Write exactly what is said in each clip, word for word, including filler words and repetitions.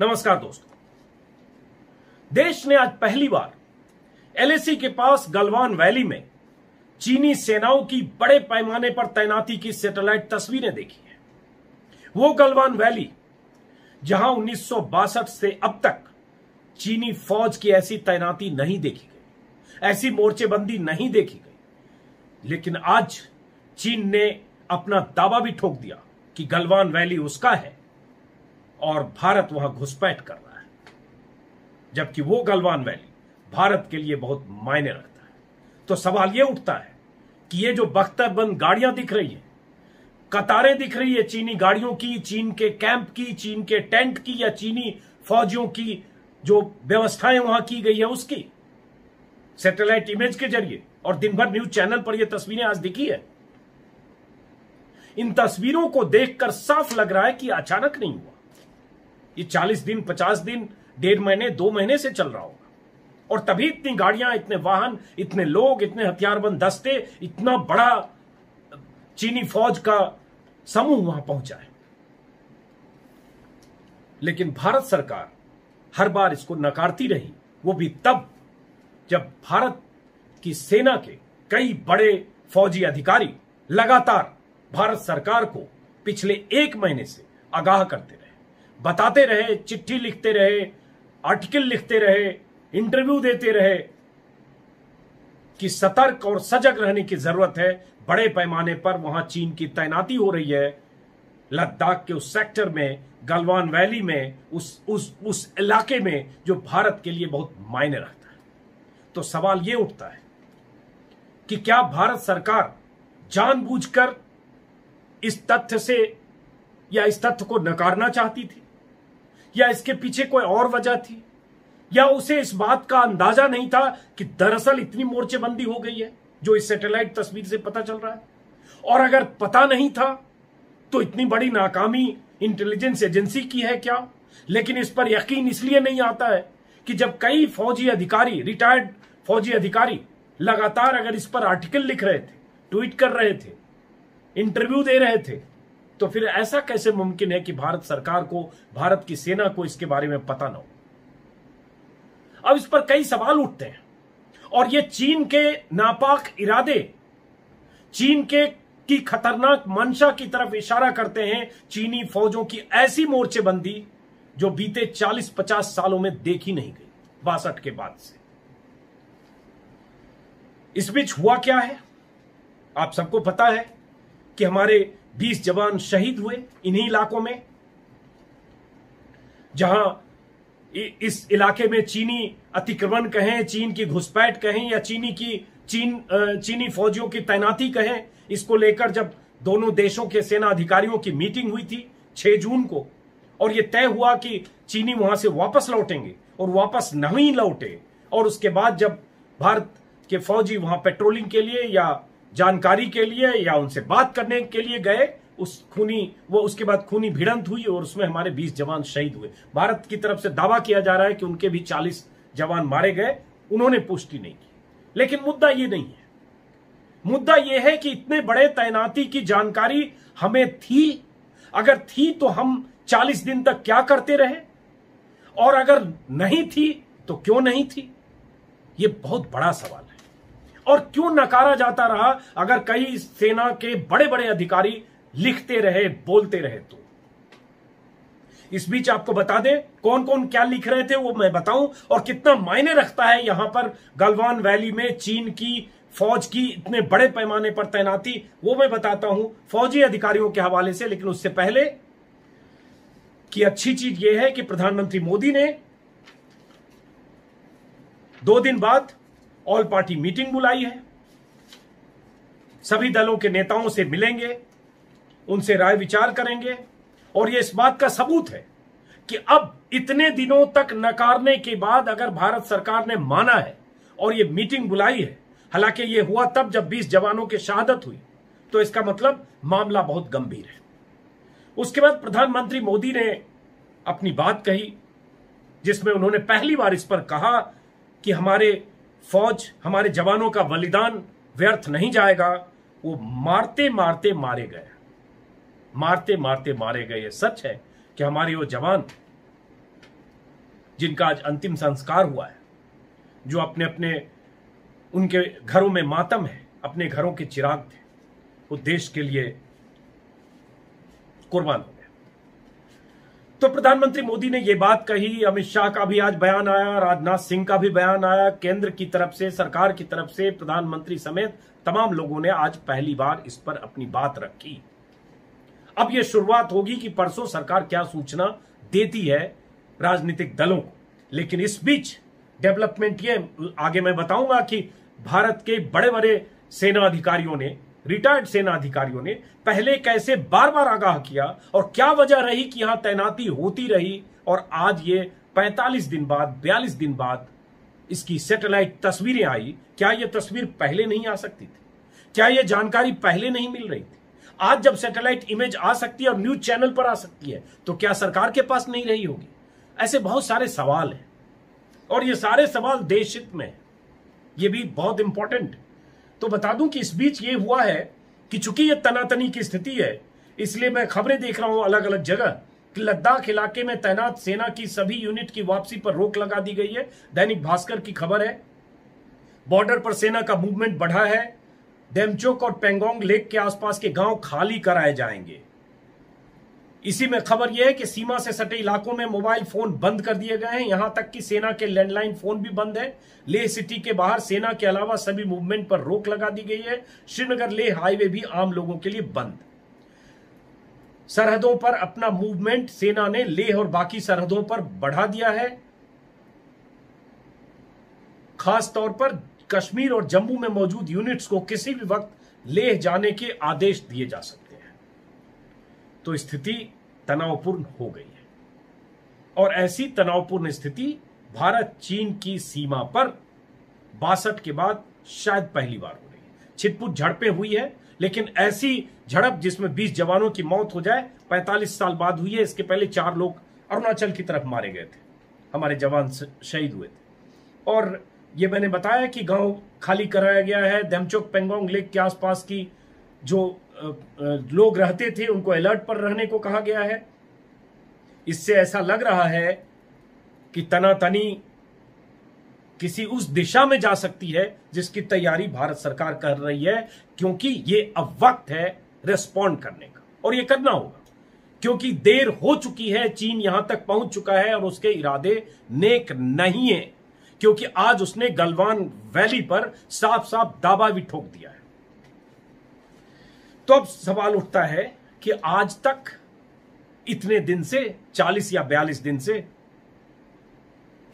नमस्कार दोस्तों, देश ने आज पहली बार एल ए सी के पास गलवान वैली में चीनी सेनाओं की बड़े पैमाने पर तैनाती की सैटेलाइट तस्वीरें देखी हैं। वो गलवान वैली जहां उन्नीस सौ बासठ से अब तक चीनी फौज की ऐसी तैनाती नहीं देखी गई, ऐसी मोर्चेबंदी नहीं देखी गई। लेकिन आज चीन ने अपना दावा भी ठोक दिया कि गलवान वैली उसका है और भारत वहां घुसपैठ कर रहा है, जबकि वो गलवान वैली भारत के लिए बहुत मायने रखता है। तो सवाल यह उठता है कि ये जो बख्तरबंद गाड़ियां दिख रही हैं, कतारें दिख रही है चीनी गाड़ियों की, चीन के कैंप की, चीन के टेंट की या चीनी फौजियों की जो व्यवस्थाएं वहां की गई है उसकी, सैटेलाइट इमेज के जरिए और दिन भर न्यूज चैनल पर यह तस्वीरें आज दिखी है। इन तस्वीरों को देखकर साफ लग रहा है कि अचानक नहीं हुआ, ये चालीस दिन, पचास दिन, डेढ़ महीने, दो महीने से चल रहा होगा और तभी इतनी गाड़ियां, इतने वाहन, इतने लोग, इतने हथियारबंद दस्ते, इतना बड़ा चीनी फौज का समूह वहां पहुंचा है। लेकिन भारत सरकार हर बार इसको नकारती रही, वो भी तब जब भारत की सेना के कई बड़े फौजी अधिकारी लगातार भारत सरकार को पिछले एक महीने से आगाह करते रहे, बताते रहे, चिट्ठी लिखते रहे, आर्टिकल लिखते रहे, इंटरव्यू देते रहे कि सतर्क और सजग रहने की जरूरत है। बड़े पैमाने पर वहां चीन की तैनाती हो रही है लद्दाख के उस सेक्टर में, गलवान वैली में, उस उस उस इलाके में जो भारत के लिए बहुत मायने रखता है। तो सवाल ये उठता है कि क्या भारत सरकार जानबूझकर इस तथ्य से या इस तथ्य को नकारना चाहती थी, या इसके पीछे कोई और वजह थी, या उसे इस बात का अंदाजा नहीं था कि दरअसल इतनी मोर्चेबंदी हो गई है जो इस सैटेलाइट तस्वीर से पता चल रहा है। और अगर पता नहीं था तो इतनी बड़ी नाकामी इंटेलिजेंस एजेंसी की है क्या? लेकिन इस पर यकीन इसलिए नहीं आता है कि जब कई फौजी अधिकारी, रिटायर्ड फौजी अधिकारी लगातार अगर इस पर आर्टिकल लिख रहे थे, ट्वीट कर रहे थे, इंटरव्यू दे रहे थे, तो फिर ऐसा कैसे मुमकिन है कि भारत सरकार को, भारत की सेना को इसके बारे में पता ना हो? अब इस पर कई सवाल उठते हैं और ये चीन के नापाक इरादे, चीन के की खतरनाक मंशा की तरफ इशारा करते हैं, चीनी फौजों की ऐसी मोर्चेबंदी जो बीते चालीस पचास सालों में देखी नहीं गई, बासठ के बाद से। इस बीच हुआ क्या है? आप सबको पता है कि हमारे बीस जवान शहीद हुए इन्हीं इलाकों में, जहां इस इलाके में चीनी अतिक्रमण कहें, चीन की घुसपैठ कहें या चीनी की चीन चीनी फौजियों की तैनाती कहें। इसको लेकर जब दोनों देशों के सेना अधिकारियों की मीटिंग हुई थी छह जून को और यह तय हुआ कि चीनी वहां से वापस लौटेंगे और वापस नहीं लौटे, और उसके बाद जब भारत के फौजी वहां पेट्रोलिंग के लिए या जानकारी के लिए या उनसे बात करने के लिए गए, उस खूनी वो उसके बाद खूनी भिड़ंत हुई और उसमें हमारे बीस जवान शहीद हुए। भारत की तरफ से दावा किया जा रहा है कि उनके भी चालीस जवान मारे गए, उन्होंने पुष्टि नहीं की। लेकिन मुद्दा ये नहीं है, मुद्दा ये है कि इतने बड़े तैनाती की जानकारी हमें थी, अगर थी तो हम चालीस दिन तक क्या करते रहे, और अगर नहीं थी तो क्यों नहीं थी? ये बहुत बड़ा सवाल है और क्यों नकारा जाता रहा अगर कई सेना के बड़े बड़े अधिकारी लिखते रहे, बोलते रहे। तो इस बीच आपको बता दें कौन कौन क्या लिख रहे थे वो मैं बताऊं, और कितना मायने रखता है यहां पर गलवान वैली में चीन की फौज की इतने बड़े पैमाने पर तैनाती, वो मैं बताता हूं फौजी अधिकारियों के हवाले से। लेकिन उससे पहले कि अच्छी चीज यह है कि प्रधानमंत्री मोदी ने दो दिन बाद ऑल पार्टी मीटिंग बुलाई है, सभी दलों के नेताओं से मिलेंगे, उनसे राय विचार करेंगे। और यह इस बात का सबूत है कि अब इतने दिनों तक नकारने के बाद अगर भारत सरकार ने माना है और यह मीटिंग बुलाई है, हालांकि यह हुआ तब जब बीस जवानों की शहादत हुई, तो इसका मतलब मामला बहुत गंभीर है। उसके बाद प्रधानमंत्री मोदी ने अपनी बात कही जिसमें उन्होंने पहली बार इस पर कहा कि हमारे फौज, हमारे जवानों का बलिदान व्यर्थ नहीं जाएगा, वो मारते मारते मारे गए, मारते मारते मारे गए। ये सच है कि हमारे वो जवान जिनका आज अंतिम संस्कार हुआ है, जो अपने अपने उनके घरों में मातम है, अपने घरों के चिराग थे, वो देश के लिए कुर्बान हो गए। तो प्रधानमंत्री मोदी ने ये बात कही, अमित शाह का भी आज बयान आया, राजनाथ सिंह का भी बयान आया, केंद्र की तरफ से, सरकार की तरफ से प्रधानमंत्री समेत तमाम लोगों ने आज पहली बार इस पर अपनी बात रखी। अब यह शुरुआत होगी कि परसों सरकार क्या सूचना देती है राजनीतिक दलों को। लेकिन इस बीच डेवलपमेंट ये आगे मैं बताऊंगा कि भारत के बड़े बड़े सेना अधिकारियों ने, रिटायर्ड सेना अधिकारियों ने पहले कैसे बार बार आगाह किया और क्या वजह रही कि यहां तैनाती होती रही और आज ये पैंतालीस दिन बाद, बयालीस दिन बाद इसकी सैटेलाइट तस्वीरें आई। क्या ये तस्वीर पहले नहीं आ सकती थी? क्या ये जानकारी पहले नहीं मिल रही थी? आज जब सैटेलाइट इमेज आ सकती है और न्यूज चैनल पर आ सकती है तो क्या सरकार के पास नहीं रही होगी? ऐसे बहुत सारे सवाल हैं और ये सारे सवाल देश हित में, ये भी बहुत इंपॉर्टेंट। तो बता दूं कि इस बीच ये हुआ है कि चूंकि ये तनातनी की स्थिति है, इसलिए मैं खबरें देख रहा हूं अलग अलग जगह कि लद्दाख इलाके में तैनात सेना की सभी यूनिट की वापसी पर रोक लगा दी गई है। दैनिक भास्कर की खबर है। बॉर्डर पर सेना का मूवमेंट बढ़ा है। डेमचोक और पेंगोंग लेक के आसपास के गांव खाली कराए जाएंगे। इसी में खबर यह है कि सीमा से सटे इलाकों में मोबाइल फोन बंद कर दिए गए हैं, यहां तक कि सेना के लैंडलाइन फोन भी बंद है। लेह सिटी के बाहर सेना के अलावा सभी मूवमेंट पर रोक लगा दी गई है। श्रीनगर लेह हाईवे भी आम लोगों के लिए बंद। सरहदों पर अपना मूवमेंट सेना ने लेह और बाकी सरहदों पर बढ़ा दिया है। खासतौर पर कश्मीर और जम्मू में मौजूद यूनिट्स को किसी भी वक्त लेह जाने के आदेश दिए जा सकते हैं। तो स्थिति तनावपूर्ण हो गई है और ऐसी तनावपूर्ण स्थिति भारत चीन की सीमा पर बासठ के बाद शायद पहली बार हो रही है। छिटपुट झड़पें हुई है, लेकिन ऐसी झड़प जिसमें बीस जवानों की मौत हो जाए पैंतालीस साल बाद हुई है। इसके पहले चार लोग अरुणाचल की तरफ मारे गए थे, हमारे जवान शहीद हुए थे। और ये मैंने बताया कि गांव खाली कराया गया है। देमचोक पेंगोंग लेक के आसपास की जो लोग रहते थे उनको अलर्ट पर रहने को कहा गया है। इससे ऐसा लग रहा है कि तनातनी किसी उस दिशा में जा सकती है जिसकी तैयारी भारत सरकार कर रही है, क्योंकि ये अब वक्त है रिस्पॉन्ड करने का और ये करना होगा, क्योंकि देर हो चुकी है। चीन यहां तक पहुंच चुका है और उसके इरादे नेक नहीं है, क्योंकि आज उसने गलवान वैली पर साफ साफ दावा भी ठोक दिया है। तो अब सवाल उठता है कि आज तक इतने दिन से, चालीस या बयालीस दिन से,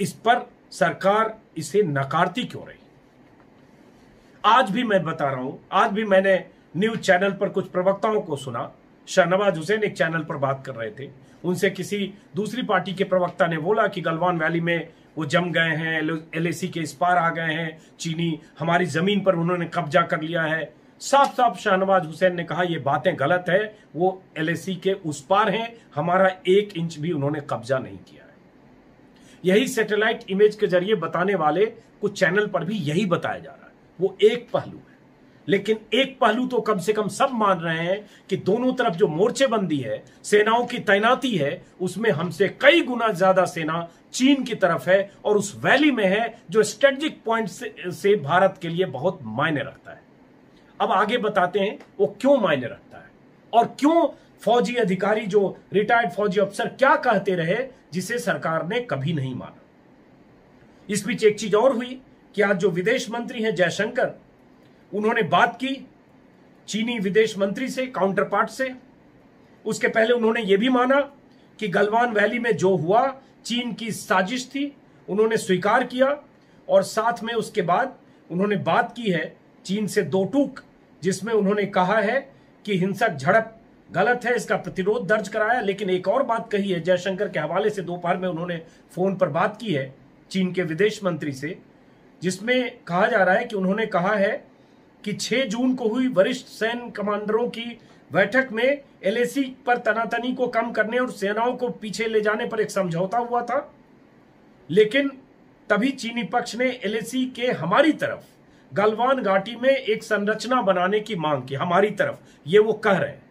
इस पर सरकार इसे नकारती क्यों रही? आज भी मैं बता रहा हूं, आज भी मैंने न्यूज चैनल पर कुछ प्रवक्ताओं को सुना। शाहनवाज हुसैन एक चैनल पर बात कर रहे थे, उनसे किसी दूसरी पार्टी के प्रवक्ता ने बोला कि गलवान वैली में वो जम गए हैं, एल ए सी के इस पार आ गए हैं चीनी, हमारी जमीन पर उन्होंने कब्जा कर लिया है। साफ साफ शाहनवाज हुसैन ने कहा ये बातें गलत है, वो एल ए सी के उस पार हैं, हमारा एक इंच भी उन्होंने कब्जा नहीं किया है। यही सैटेलाइट इमेज के जरिए बताने वाले कुछ चैनल पर भी यही बताया जा रहा है। वो एक पहलू है, लेकिन एक पहलू तो कम से कम सब मान रहे हैं कि दोनों तरफ जो मोर्चेबंदी है, सेनाओं की तैनाती है, उसमें हमसे कई गुना ज्यादा सेना चीन की तरफ है और उस वैली में है जो स्ट्रेटेजिक पॉइंट से, से भारत के लिए बहुत मायने रखता है। अब आगे बताते हैं वो क्यों मायने रखता है और क्यों फौजी अधिकारी, जो रिटायर्ड फौजी अफसर क्या कहते रहे जिसे सरकार ने कभी नहीं माना। इस बीच एक चीज और हुई कि आज जो विदेश मंत्री हैं जयशंकर, उन्होंने बात की चीनी विदेश मंत्री से, काउंटर पार्ट से। उसके पहले उन्होंने ये भी माना कि गलवान वैली में जो हुआ चीन की साजिश थी, उन्होंने स्वीकार किया। और साथ में उसके बाद उन्होंने बात की है चीन से दो टूक, जिसमें उन्होंने कहा है कि हिंसक झड़प गलत है, इसका प्रतिरोध दर्ज कराया। लेकिन एक और बात कही है जयशंकर के हवाले से, दोपहर में उन्होंने फोन पर बात की है चीन के विदेश मंत्री से, जिसमें कहा जा रहा है कि उन्होंने कहा है कि छह जून को हुई वरिष्ठ सैन्य कमांडरों की बैठक में एल ए सी पर तनातनी को कम करने और सेनाओं को पीछे ले जाने पर एक समझौता हुआ था। लेकिन तभी चीनी पक्ष ने एल ए सी के हमारी तरफ गलवान घाटी में एक संरचना बनाने की मांग की। हमारी तरफ ये वो कह रहे हैं,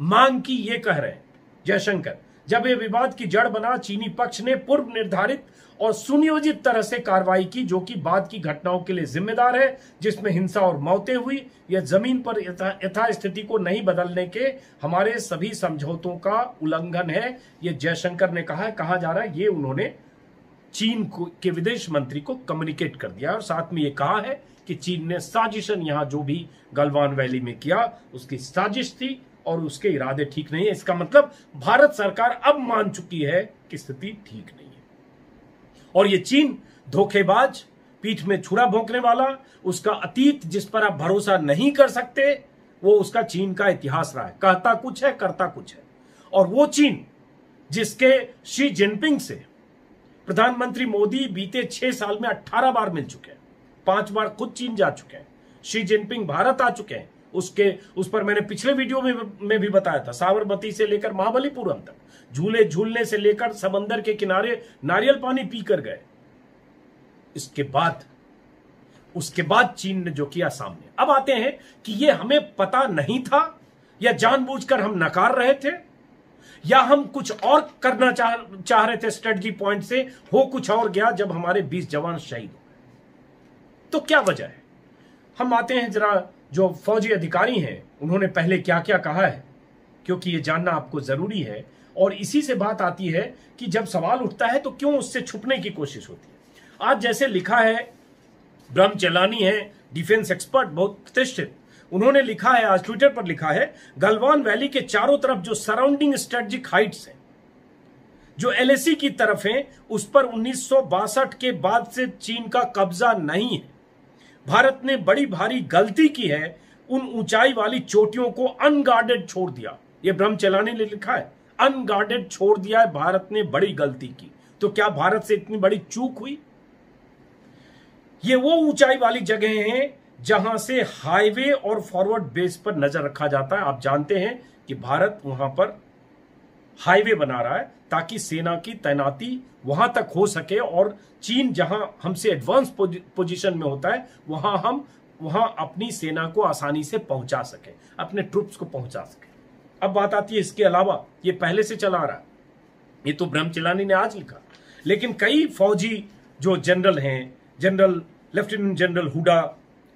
मांग की ये कह रहे हैं जयशंकर, जब यह विवाद की जड़ बना, चीनी पक्ष ने पूर्व निर्धारित और सुनियोजित तरह से कार्रवाई की, जो कि बाद की घटनाओं के लिए जिम्मेदार है जिसमें हिंसा और मौतें हुई। यह जमीन पर यथास्थिति को नहीं बदलने के हमारे सभी समझौतों का उल्लंघन है, यह जयशंकर ने कहा है। कहा जा रहा है ये उन्होंने चीन को, के विदेश मंत्री को कम्युनिकेट कर दिया और साथ में ये कहा है कि चीन ने साजिशन यहाँ जो भी गलवान वैली में किया उसकी साजिश थी और उसके इरादे ठीक नहीं है। इसका मतलब भारत सरकार अब मान चुकी है कि स्थिति ठीक नहीं है। और ये चीन धोखेबाज, पीठ में छुरा भोंकने वाला, उसका अतीत जिस पर आप भरोसा नहीं कर सकते, वो उसका चीन का इतिहास रहा है। कहता कुछ है, करता कुछ है। और वो चीन जिसके शी जिनपिंग से प्रधानमंत्री मोदी बीते छह साल में अट्ठारह बार मिल चुके हैं, पांच बार खुद चीन जा चुके हैं, शी जिनपिंग भारत आ चुके हैं, उसके उस पर मैंने पिछले वीडियो में, में भी बताया था। साबरमती से लेकर महाबलीपुरम तक, झूले झूलने से लेकर समंदर के किनारे नारियल पानी पीकर गए। इसके बाद उसके बाद चीन ने जो किया सामने। अब आते हैं कि ये हमें पता नहीं था या जानबूझकर हम नकार रहे थे या हम कुछ और करना चाह चाह रहे थे स्ट्रेटजी पॉइंट से, हो कुछ और गया जब हमारे बीस जवान शहीद हो गए। तो क्या वजह है? हम आते हैं जरा जो फौजी अधिकारी हैं उन्होंने पहले क्या क्या कहा है, क्योंकि ये जानना आपको जरूरी है। और इसी से बात आती है कि जब सवाल उठता है तो क्यों उससे छुपने की कोशिश होती है। आज जैसे लिखा है, ब्रह्म चेलानी है डिफेंस एक्सपर्ट बहुत प्रतिष्ठित, उन्होंने लिखा है, आज ट्विटर पर लिखा है, गलवान वैली के चारों तरफ जो सराउंडिंग स्ट्रेटजिक हाइट्स हैं जो एल ए सी की तरफ है उस पर उन्नीस सौ बासठ के बाद से चीन का कब्जा नहीं है। भारत ने बड़ी भारी गलती की है, उन ऊंचाई वाली चोटियों को अनगार्डेड छोड़ दिया। यह ब्रह्म चेलानी ने लिखा है, अनगार्डेड छोड़ दिया है, भारत ने बड़ी गलती की। तो क्या भारत से इतनी बड़ी चूक हुई? ये वो ऊंचाई वाली जगह हैं जहां से हाईवे और फॉरवर्ड बेस पर नजर रखा जाता है। आप जानते हैं कि भारत वहां पर हाईवे बना रहा है ताकि सेना की तैनाती वहां तक हो सके, और चीन जहां हमसे एडवांस पोजीशन में होता है वहां हम वहां अपनी सेना को आसानी से पहुंचा सके, अपने ट्रूप्स को पहुंचा सके। अब बात आती है, इसके अलावा ये पहले से चला रहा है, ये तो ब्रह्म चेलानी ने आज लिखा, लेकिन कई फौजी जो जनरल हैं, general lieutenant general Hooda,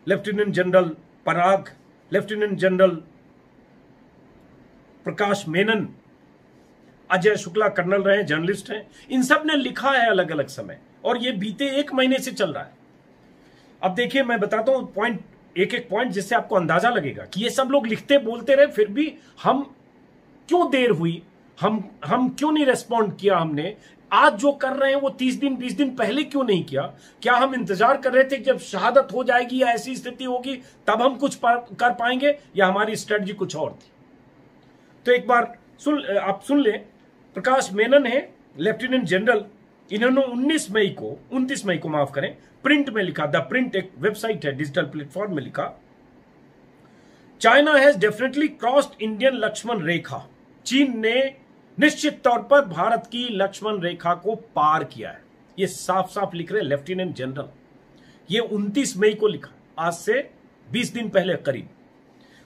lieutenant general Parag, lieutenant general Prakash Menon, Ajay Shukla colonel रहे, जर्नलिस्ट हैं, इन सब ने लिखा है अलग अलग समय, और ये बीते एक महीने से चल रहा है। अब देखिए मैं बताता हूं पॉइंट, एक एक पॉइंट, जिससे आपको अंदाजा लगेगा कि ये सब लोग लिखते बोलते रहे, फिर भी हम क्यों देर हुई, हम हम क्यों नहीं रेस्पॉन्ड किया, हमने आज जो कर रहे हैं वो तीस दिन बीस दिन पहले क्यों नहीं किया? क्या हम इंतजार कर रहे थे जब शहादत हो जाएगी या ऐसी स्थिति होगी तब हम कुछ कर पाएंगे, या हमारी स्ट्रेटजी कुछ और थी? तो एक बार सुन आप सुन लें, प्रकाश मेनन है लेफ्टिनेंट जनरल, इन्होंने उन्नीस मई को उनतीस मई को माफ करें प्रिंट में लिखा, द प्रिंट एक वेबसाइट है डिजिटल प्लेटफॉर्म में, लिखा, China has definitely crossed Indian Lakshman रेखा। चीन ने निश्चित तौर पर भारत की लक्ष्मण रेखा को पार किया है। ये साफ साफ लिख रहे लेफ्टिनेंट जनरल। ये उनतीस मई को लिखा, आज से बीस दिन पहले करीब।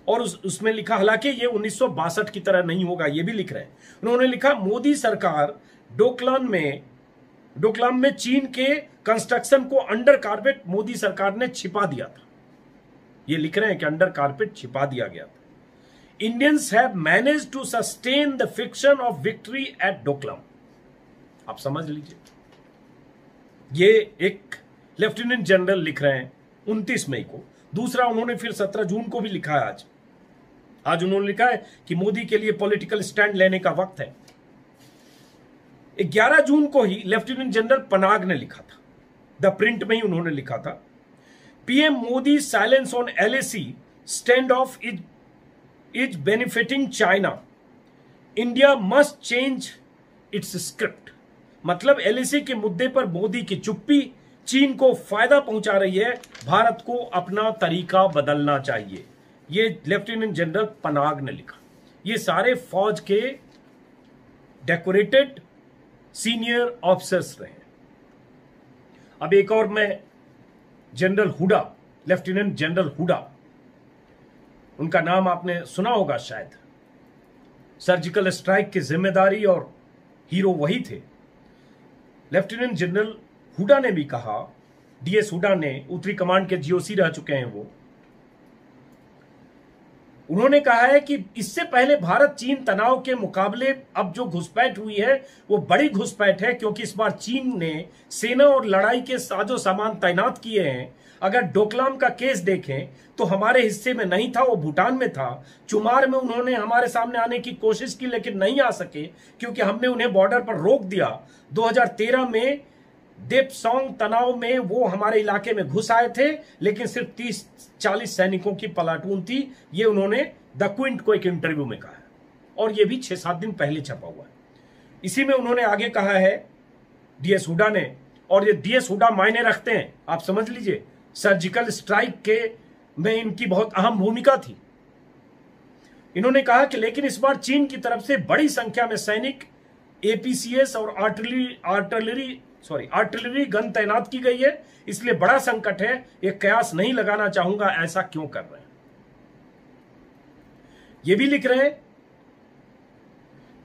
और उस, उसमें लिखा, हालांकि ये उन्नीस सौ बासठ की तरह नहीं होगा, ये भी लिख रहे हैं। उन्होंने लिखा, मोदी सरकार डोकलाम में डोकलाम में चीन के कंस्ट्रक्शन को अंडर कारपेट मोदी सरकार ने छिपा दिया था। ये लिख रहे हैं कि अंडर कारपेट छिपा दिया गया था। Indians have managed to sustain the fiction of victory at Doklam. आप समझ लीजिए, ये एक लेफ्टिनेंट जनरल लिख रहे हैं उनतीस मई को। दूसरा उन्होंने फिर सत्रह जून को भी लिखा है। आज आज उन्होंने लिखा है कि मोदी के लिए पॉलिटिकल स्टैंड लेने का वक्त है। ग्यारह जून को ही लेफ्टिनेंट जनरल पनाग ने लिखा था, द प्रिंट में ही उन्होंने लिखा था, PM Modi silence on L A C standoff is is benefiting China. India must change its script. मतलब एल ए सी के मुद्दे पर मोदी की चुप्पी चीन को फायदा पहुंचा रही है, भारत को अपना तरीका बदलना चाहिए। ये लेफ्टिनेंट जनरल पनाग ने लिखा। ये सारे फौज के डेकोरेटेड सीनियर ऑफिसर्स रहे। अब एक और मैं, general Hooda, lieutenant general Hooda, उनका नाम आपने सुना होगा शायद, सर्जिकल स्ट्राइक की जिम्मेदारी और हीरो वही थे। लेफ्टिनेंट जनरल हुडा ने भी कहा, डीएस हुडा ने, उत्तरी कमांड के जीओसी रह चुके हैं वो, उन्होंने कहा है कि इससे पहले भारत चीन तनाव के मुकाबले अब जो घुसपैठ हुई है वो बड़ी घुसपैठ है, क्योंकि इस बार चीन ने सेना और लड़ाई के साजो सामान तैनात किए हैं। अगर डोकलाम का केस देखें तो हमारे हिस्से में नहीं था, वो भूटान में था। चुमार में उन्होंने हमारे सामने आने की कोशिश की लेकिन नहीं आ सके क्योंकि हमने उन्हें बॉर्डर पर रोक दिया। दो हज़ार तेरह में देपसोंग तनाव में वो हमारे इलाके में घुस आए थे लेकिन सिर्फ तीस चालीस सैनिकों की प्लाटून थी। ये उन्होंने द क्विंट को एक इंटरव्यू में कहा है और ये भी छह सात दिन पहले छपा हुआ है। इसी में उन्होंने आगे कहा है डीएस हुडा ने, और ये डीएस हुडा मायने रखते हैं, आप समझ लीजिए, सर्जिकल स्ट्राइक के में इनकी बहुत अहम भूमिका थी। इन्होंने कहा कि लेकिन इस बार चीन की तरफ से बड़ी संख्या में सैनिक, एपीसीएस और artillery artillery sorry artillery gun तैनात की गई है, इसलिए बड़ा संकट है। ये कयास नहीं लगाना चाहूंगा ऐसा क्यों कर रहे हैं। ये भी लिख रहे हैं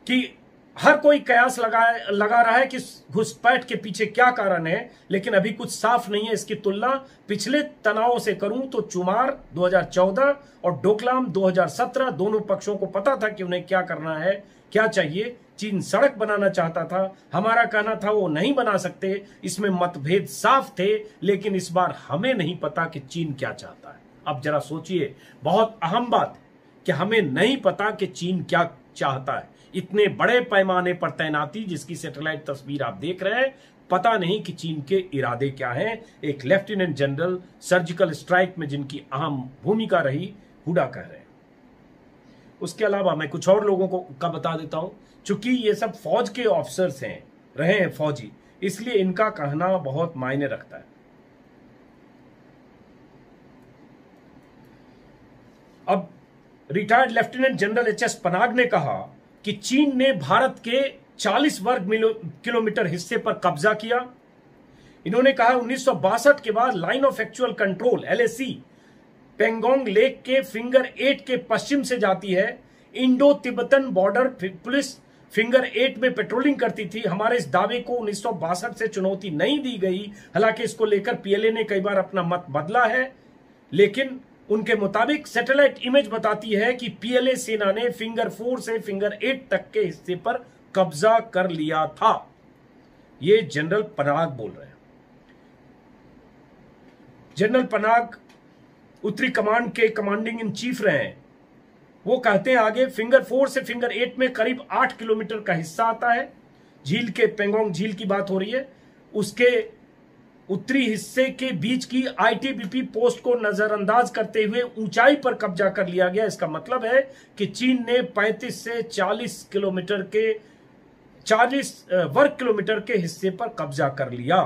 कि हर कोई कयास लगा लगा रहा है कि घुसपैठ के पीछे क्या कारण है, लेकिन अभी कुछ साफ नहीं है। इसकी तुलना पिछले तनावों से करूं तो चुमार दो हज़ार चौदह और डोकलाम दो हज़ार सत्रह, दोनों पक्षों को पता था कि उन्हें क्या करना है, क्या चाहिए। चीन सड़क बनाना चाहता था, हमारा कहना था वो नहीं बना सकते, इसमें मतभेद साफ थे। लेकिन इस बार हमें नहीं पता कि चीन क्या चाहता है। अब जरा सोचिए, बहुत अहम बात है कि हमें नहीं पता कि चीन क्या चाहता है। इतने बड़े पैमाने पर तैनाती, जिसकी सैटेलाइट तस्वीर आप देख रहे हैं, पता नहीं कि चीन के इरादे क्या हैं। एक लेफ्टिनेंट जनरल, सर्जिकल स्ट्राइक में जिनकी अहम भूमिका रही, हुडा कह रहे हैं। उसके अलावा मैं कुछ और लोगों को का बता देता हूं, चूंकि ये सब फौज के ऑफिसर्स हैं, रहे हैं फौजी, इसलिए इनका कहना बहुत मायने रखता है। अब retired lieutenant general H S Panag ने कहा कि चीन ने भारत के चालीस वर्ग किलोमीटर हिस्से पर कब्जा किया। इन्होंने कहा उन्नीस सौ बासठ के बाद line of actual control L A C Pangong lake के फिंगर एट के पश्चिम से जाती है। Indo Tibetan border police finger eight में पेट्रोलिंग करती थी। हमारे इस दावे को उन्नीस सौ बासठ से चुनौती नहीं दी गई, हालांकि इसको लेकर पी एल ए ने कई बार अपना मत बदला है। लेकिन उनके मुताबिक सैटेलाइट इमेज बताती है कि पी एल ए सेना ने फिंगर फोर से फिंगर एट तक के हिस्से पर कब्जा कर लिया था। ये जनरल पनाग बोल रहे हैं। जनरल पनाग उत्तरी कमांड के कमांडिंग इन चीफ रहे हैं। वो कहते हैं आगे, फिंगर फोर से फिंगर एट में करीब आठ किलोमीटर का हिस्सा आता है। झील के, पेंगोंग झील की बात हो रही है, उसके उत्तरी हिस्से के बीच की I T B P post को नजरअंदाज करते हुए ऊंचाई पर कब्जा कर लिया गया। इसका मतलब है कि चीन ने पैंतीस से चालीस किलोमीटर के चालीस वर्ग किलोमीटर के हिस्से पर कब्जा कर लिया।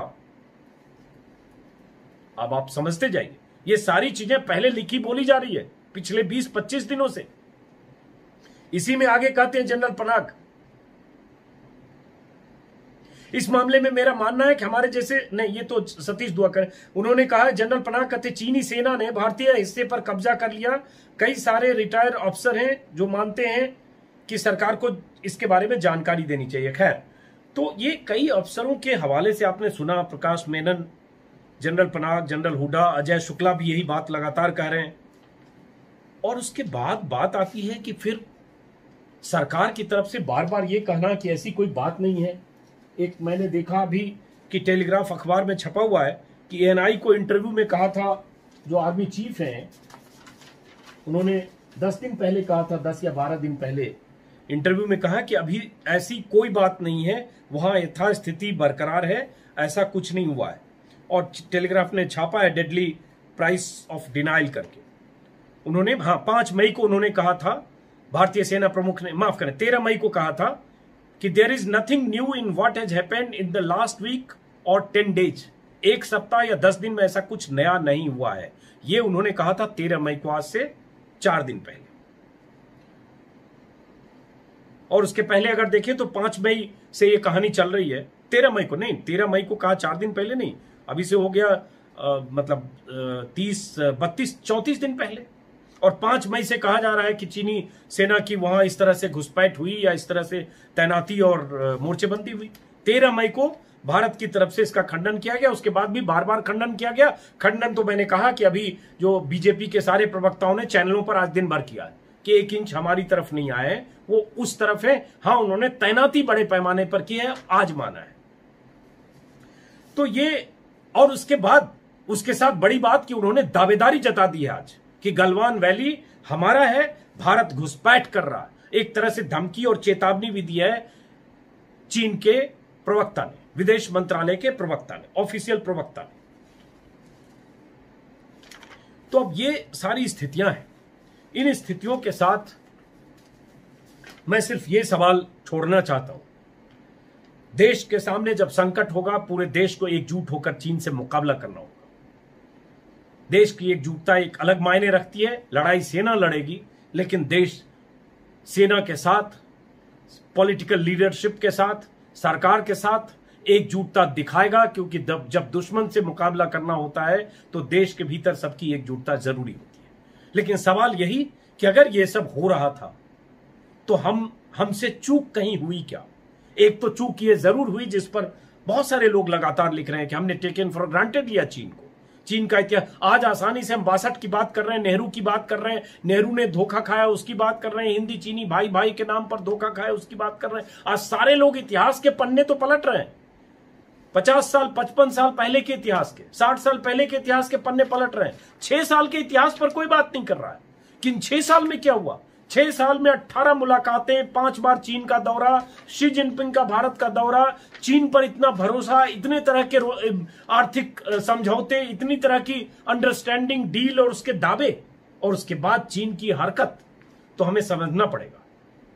अब आप समझते जाइए, ये सारी चीजें पहले लिखी बोली जा रही है पिछले बीस पच्चीस दिनों से। इसी में आगे कहते हैं जनरल पनाग, इस मामले में मेरा मानना है कि हमारे जैसे नहीं, ये तो सतीश दुआ करें। उन्होंने कहा, जनरल पनाग कहते चीनी सेना ने भारतीय हिस्से पर कब्जा कर लिया। कई सारे रिटायर्ड ऑफिसर हैं जो मानते हैं कि सरकार को इसके बारे में जानकारी देनी चाहिए। खैर, तो ये कई अफसरों के हवाले से आपने सुना, प्रकाश मेनन, जनरल पनाग, जनरल हुडा, अजय शुक्ला भी यही बात लगातार कह रहे हैं। और उसके बाद बात आती है कि फिर सरकार की तरफ से बार बार ये कहना कि ऐसी कोई बात नहीं है। एक मैंने देखा अभी कि टेलीग्राफ अखबार में छपा हुआ है कि ए एन आई को इंटरव्यू में कहा था, जो आर्मी चीफ हैं, उन्होंने दस दिन पहले कहा था, दस या बारह दिन पहले इंटरव्यू में कहा कि अभी ऐसी कोई बात नहीं है, वहाँ यथास्थिति बरकरार है, ऐसा कुछ नहीं हुआ है। और टेलीग्राफ ने छापा है डेडली प्राइस ऑफ डिनाइल करके। उन्होंने हाँ पाँच मई को उन्होंने कहा था, भारतीय सेना प्रमुख ने, माफ करें तेरह मई को कहा था कि there is nothing new in what has happened in the last week और टेन डेज, एक सप्ताह या दस दिन में ऐसा कुछ नया नहीं हुआ है। ये उन्होंने कहा था तेरह मई को, आज से चार दिन पहले। और उसके पहले अगर देखें तो पांच मई से ये कहानी चल रही है। तेरह मई को नहीं, तेरह मई को कहा, चार दिन पहले नहीं, अभी से हो गया आ, मतलब तीस बत्तीस चौंतीस दिन पहले। और पांच मई से कहा जा रहा है कि चीनी सेना की वहां इस तरह से घुसपैठ हुई या इस तरह से तैनाती और मोर्चेबंदी हुई। तेरह मई को भारत की तरफ से इसका खंडन किया गया, उसके बाद भी बार बार खंडन किया गया। खंडन तो मैंने कहा कि अभी जो बीजेपी के सारे प्रवक्ताओं ने चैनलों पर आज दिन भर किया है कि एक इंच हमारी तरफ नहीं आए, वो उस तरफ है। हाँ, उन्होंने तैनाती बड़े पैमाने पर की है, आज माना है। तो ये, और उसके बाद उसके साथ बड़ी बात कि उन्होंने दावेदारी जता दी है आज कि गलवान वैली हमारा है, भारत घुसपैठ कर रहा है। एक तरह से धमकी और चेतावनी भी दी है चीन के प्रवक्ता ने, विदेश मंत्रालय के प्रवक्ता ने, ऑफिशियल प्रवक्ता ने। तो अब ये सारी स्थितियां हैं। इन स्थितियों के साथ मैं सिर्फ ये सवाल छोड़ना चाहता हूं, देश के सामने जब संकट होगा, पूरे देश को एकजुट होकर चीन से मुकाबला करना होगा। देश की एकजुटता एक अलग मायने रखती है, लड़ाई सेना लड़ेगी, लेकिन देश सेना के साथ, पॉलिटिकल लीडरशिप के साथ, सरकार के साथ एकजुटता दिखाएगा, क्योंकि जब दुश्मन से मुकाबला करना होता है तो देश के भीतर सबकी एकजुटता जरूरी होती है। लेकिन सवाल यही कि अगर ये सब हो रहा था तो हम हमसे चूक कहीं हुई क्या? एक तो चूक ये जरूर हुई जिस पर बहुत सारे लोग लगातार लिख रहे हैं कि हमने टेकन फॉर ग्रांटेड लिया चीन को, चीन का इतिहास। आज आसानी से हम बासठ की बात कर रहे हैं, नेहरू की बात कर रहे हैं, नेहरू ने धोखा खाया उसकी बात कर रहे हैं, हिंदी चीनी भाई भाई के नाम पर धोखा खाया उसकी बात कर रहे हैं। आज सारे लोग इतिहास के पन्ने तो पलट रहे हैं, पचास साल पचपन साल पहले के इतिहास के, साठ साल पहले के इतिहास के पन्ने पलट रहे हैं। छह साल के इतिहास पर कोई बात नहीं कर रहा है कि इन छह साल में क्या हुआ। छह साल में अट्ठारह मुलाकातें, पांच बार चीन का दौरा, शी जिनपिंग का भारत का दौरा, चीन पर इतना भरोसा, इतने तरह के आर्थिक समझौते, इतनी तरह की अंडरस्टैंडिंग डील और उसके दावे, और उसके बाद चीन की हरकत। तो हमें समझना पड़ेगा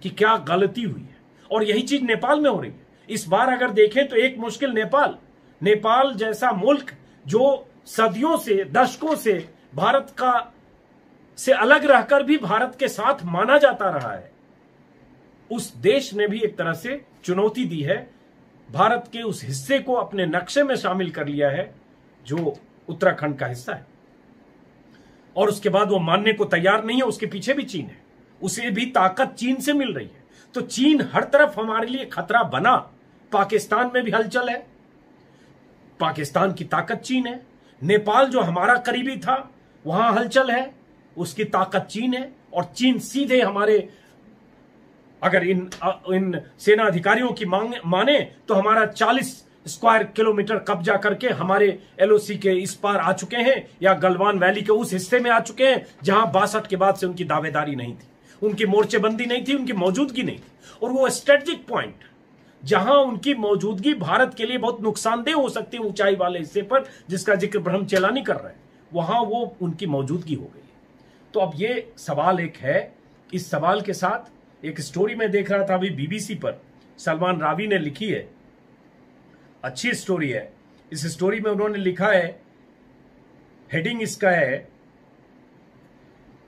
कि क्या गलती हुई है, और यही चीज नेपाल में हो रही है। इस बार अगर देखें तो एक मुश्किल नेपाल, नेपाल जैसा मुल्क जो सदियों से, दशकों से भारत का से अलग रहकर भी भारत के साथ माना जाता रहा है, उस देश ने भी एक तरह से चुनौती दी है, भारत के उस हिस्से को अपने नक्शे में शामिल कर लिया है जो उत्तराखंड का हिस्सा है, और उसके बाद वो मानने को तैयार नहीं है। उसके पीछे भी चीन है, उसे भी ताकत चीन से मिल रही है। तो चीन हर तरफ हमारे लिए खतरा बना। पाकिस्तान में भी हलचल है, पाकिस्तान की ताकत चीन है। नेपाल जो हमारा करीबी था, वहां हलचल है, उसकी ताकत चीन है, और चीन सीधे हमारे, अगर इन इन सेना अधिकारियों की मांग माने तो हमारा चालीस स्क्वायर किलोमीटर कब्जा करके हमारे एलओसी के इस पार आ चुके हैं, या गलवान वैली के उस हिस्से में आ चुके हैं जहां बासठ के बाद से उनकी दावेदारी नहीं थी, उनकी मोर्चेबंदी नहीं थी, उनकी मौजूदगी नहीं थी। और वो स्ट्रेटेजिक पॉइंट जहां उनकी मौजूदगी भारत के लिए बहुत नुकसानदेह हो सकती है, ऊंचाई वाले हिस्से पर, जिसका जिक्र ब्रह्म चेलानी कर रहे हैं, वहां वो उनकी मौजूदगी हो गई। तो अब ये सवाल एक है। इस सवाल के साथ एक स्टोरी मैं देख रहा था अभी बीबीसी पर, सलमान रावी ने लिखी है, अच्छी स्टोरी है। इस स्टोरी में उन्होंने लिखा है, हेडिंग इसका है,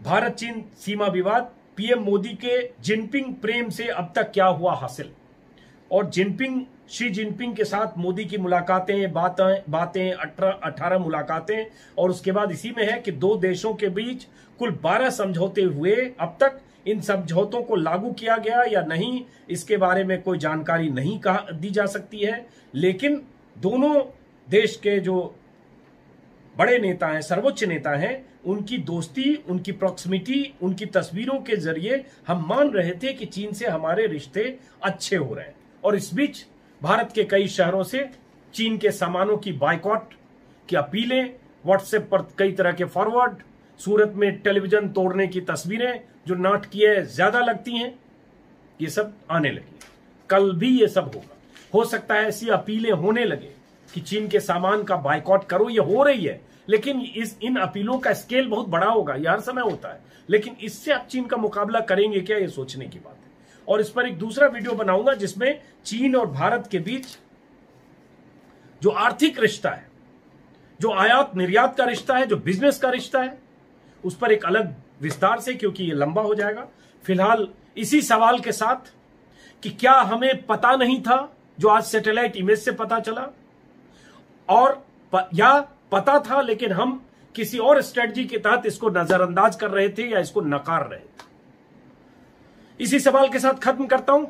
भारत चीन सीमा विवाद, पीएम मोदी के जिनपिंग प्रेम से अब तक क्या हुआ हासिल। और जिनपिंग, शी जिनपिंग के साथ मोदी की मुलाकातें, बातें बातें अठारह मुलाकातें, और उसके बाद इसी में है कि दो देशों के बीच कुल बारह समझौते हुए अब तक, इन समझौतों को लागू किया गया या नहीं इसके बारे में कोई जानकारी नहीं कहा दी जा सकती है, लेकिन दोनों देश के जो बड़े नेता हैं, सर्वोच्च नेता हैं, उनकी दोस्ती, उनकी प्रॉक्सिमिटी, उनकी तस्वीरों के जरिए हम मान रहे थे कि चीन से हमारे रिश्ते अच्छे हो रहे हैं। और इस बीच भारत के कई शहरों से चीन के सामानों की बायकॉट की अपीलें, व्हाट्सएप पर कई तरह के फॉरवर्ड, सूरत में टेलीविजन तोड़ने की तस्वीरें जो नाटकीय ज्यादा लगती हैं, ये सब आने लगी। कल भी ये सब होगा, हो सकता है ऐसी अपीलें होने लगे कि चीन के सामान का बायकॉट करो। ये हो रही है, लेकिन इस इन अपीलों का स्केल बहुत बड़ा होगा, ये हर समय होता है, लेकिन इससे आप चीन का मुकाबला करेंगे क्या, ये सोचने की बात है। और इस पर एक दूसरा वीडियो बनाऊंगा जिसमें चीन और भारत के बीच जो आर्थिक रिश्ता है, जो आयात निर्यात का रिश्ता है, जो बिजनेस का रिश्ता है, उस पर एक अलग विस्तार से, क्योंकि ये लंबा हो जाएगा। फिलहाल इसी सवाल के साथ कि क्या हमें पता नहीं था, जो आज सैटेलाइट इमेज से पता चला, और प, या पता था लेकिन हम किसी और स्ट्रेटजी के तहत इसको नजरअंदाज कर रहे थे या इसको नकार रहे थे। इसी सवाल के साथ खत्म करता हूं।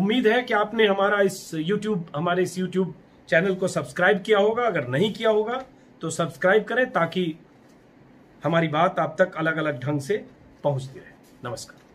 उम्मीद है कि आपने हमारा इस यूट्यूब हमारे इस यूट्यूब चैनल को सब्सक्राइब किया होगा। अगर नहीं किया होगा तो सब्सक्राइब करें ताकि हमारी बात आप तक अलग अलग ढंग से पहुंचती रहे। नमस्कार।